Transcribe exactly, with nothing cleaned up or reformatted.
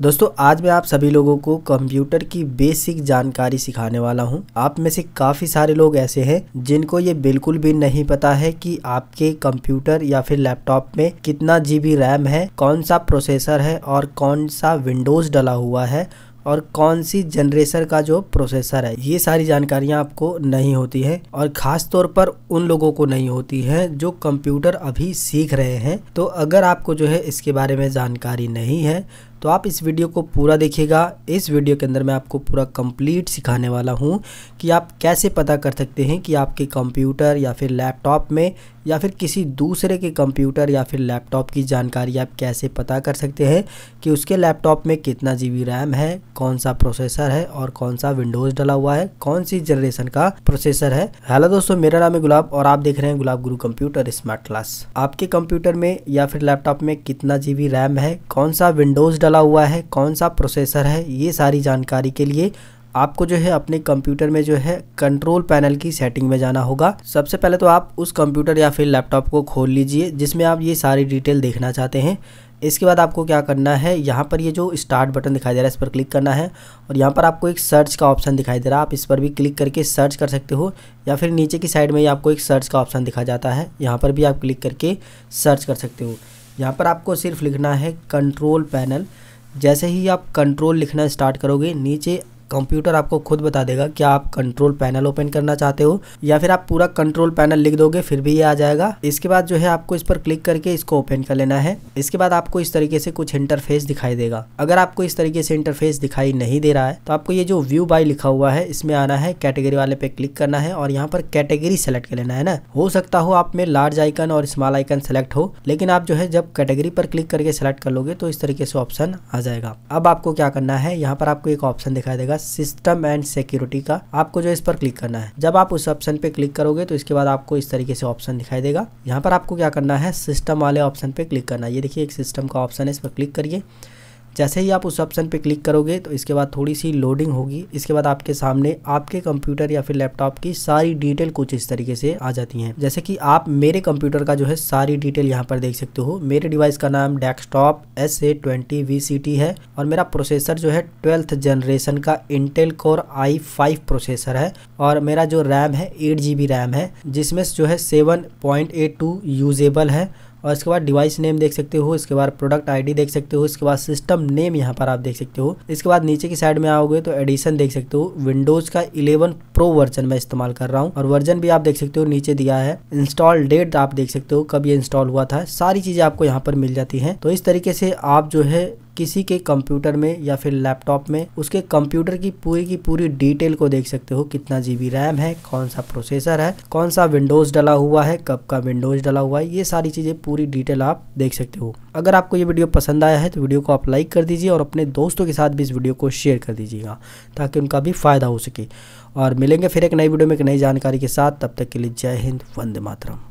दोस्तों आज मैं आप सभी लोगों को कंप्यूटर की बेसिक जानकारी सिखाने वाला हूं। आप में से काफ़ी सारे लोग ऐसे हैं जिनको ये बिल्कुल भी नहीं पता है कि आपके कंप्यूटर या फिर लैपटॉप में कितना जीबी रैम है, कौन सा प्रोसेसर है और कौन सा विंडोज़ डला हुआ है और कौन सी जनरेशन का जो प्रोसेसर है। ये सारी जानकारियाँ आपको नहीं होती है और ख़ास तौर पर उन लोगों को नहीं होती है जो कंप्यूटर अभी सीख रहे हैं। तो अगर आपको जो है इसके बारे में जानकारी नहीं है तो आप इस वीडियो को पूरा देखिएगा। इस वीडियो के अंदर मैं आपको पूरा कंप्लीट सिखाने वाला हूं कि आप कैसे पता कर सकते हैं कि आपके कंप्यूटर या फिर लैपटॉप में या फिर किसी दूसरे के कंप्यूटर या फिर लैपटॉप की जानकारी आप कैसे पता कर सकते हैं कि उसके लैपटॉप में कितना जीबी रैम है, कौन सा प्रोसेसर है और कौन सा विंडोज़ डला हुआ है, कौन सी जनरेशन का प्रोसेसर है। हेलो दोस्तों, मेरा नाम है गुलाब और आप देख रहे हैं Gulab Guru computer smart class. आपके कंप्यूटर में या फिर लैपटॉप में कितना जीबी रैम है, कौन सा विंडोज़ डला हुआ है, कौन सा प्रोसेसर है, ये सारी जानकारी के लिए आपको जो है अपने कंप्यूटर में जो है कंट्रोल पैनल की सेटिंग में जाना होगा। सबसे पहले तो आप उस कंप्यूटर या फिर लैपटॉप को खोल लीजिए जिसमें आप ये सारी डिटेल देखना चाहते हैं। इसके बाद आपको क्या करना है, यहाँ पर ये जो स्टार्ट बटन दिखाई दे रहा है इस पर क्लिक करना है और यहाँ पर आपको एक सर्च का ऑप्शन दिखाई दे रहा है। आप इस पर भी क्लिक करके सर्च कर सकते हो या फिर नीचे की साइड में ही आपको एक सर्च का ऑप्शन दिखा जाता है, यहाँ पर भी आप क्लिक करके सर्च कर सकते हो। यहाँ पर आपको सिर्फ लिखना है कंट्रोल पैनल। जैसे ही आप कंट्रोल लिखना स्टार्ट करोगे नीचे कंप्यूटर आपको खुद बता देगा क्या आप कंट्रोल पैनल ओपन करना चाहते हो या फिर आप पूरा कंट्रोल पैनल लिख दोगे फिर भी ये आ जाएगा। इसके बाद जो है आपको इस पर क्लिक करके इसको ओपन कर लेना है। इसके बाद आपको इस तरीके से कुछ इंटरफेस दिखाई देगा। अगर आपको इस तरीके से इंटरफेस दिखाई नहीं दे रहा है तो आपको ये जो व्यू बाय लिखा हुआ है इसमें आना है, कैटेगरी वाले पे क्लिक करना है और यहाँ पर कैटेगरी सेलेक्ट कर लेना है ना। हो सकता हो आप में लार्ज आइकन और स्मॉल आइकन सेलेक्ट हो, लेकिन आप जो है जब कैटेगरी पर क्लिक करके सेलेक्ट कर लोगे तो इस तरीके से ऑप्शन आ जाएगा। अब आपको क्या करना है, यहाँ पर आपको एक ऑप्शन दिखाई देगा सिस्टम एंड सिक्योरिटी का, आपको जो इस पर क्लिक करना है। जब आप उस ऑप्शन पे क्लिक करोगे तो इसके बाद आपको इस तरीके से ऑप्शन दिखाई देगा। यहाँ पर आपको क्या करना है, सिस्टम वाले ऑप्शन पे क्लिक करना है। ये देखिए एक सिस्टम का ऑप्शन है, इस पर क्लिक करिए। जैसे ही आप उस ऑप्शन पे क्लिक करोगे तो इसके बाद थोड़ी सी लोडिंग होगी। इसके बाद आपके सामने आपके कंप्यूटर या फिर लैपटॉप की सारी डिटेल कुछ इस तरीके से आ जाती हैं। जैसे कि आप मेरे कंप्यूटर का जो है सारी डिटेल यहाँ पर देख सकते हो। मेरे डिवाइस का नाम desktop S A twenty V C T है और मेरा प्रोसेसर जो है ट्वेल्थ जनरेशन का Intel core i five processor है और मेरा जो रैम है एट जी बी रैम है जिसमें जो है seven point eight two usable है। और इसके बाद डिवाइस नेम देख सकते हो, इसके बाद प्रोडक्ट आईडी देख सकते हो, इसके बाद सिस्टम नेम यहाँ पर आप देख सकते हो। इसके बाद नीचे की साइड में आओगे तो एडिशन देख सकते हो। विंडोज़ का इलेवन प्रो वर्जन मैं इस्तेमाल कर रहा हूँ और वर्जन भी आप देख सकते हो नीचे दिया है। इंस्टॉल डेट आप देख सकते हो कब ये इंस्टॉल हुआ था, सारी चीज़ें आपको यहाँ पर मिल जाती हैं। तो इस तरीके से आप जो है किसी के कंप्यूटर में या फिर लैपटॉप में उसके कंप्यूटर की पूरी की पूरी डिटेल को देख सकते हो। कितना जीबी रैम है, कौन सा प्रोसेसर है, कौन सा विंडोज़ डला हुआ है, कब का विंडोज़ डला हुआ है, ये सारी चीज़ें पूरी डिटेल आप देख सकते हो। अगर आपको ये वीडियो पसंद आया है तो वीडियो को आप लाइक कर दीजिए और अपने दोस्तों के साथ भी इस वीडियो को शेयर कर दीजिएगा ताकि उनका भी फ़ायदा हो सके। और मिलेंगे फिर एक नई वीडियो में एक नई जानकारी के साथ। तब तक के लिए जय हिंद, वंदे मातरम।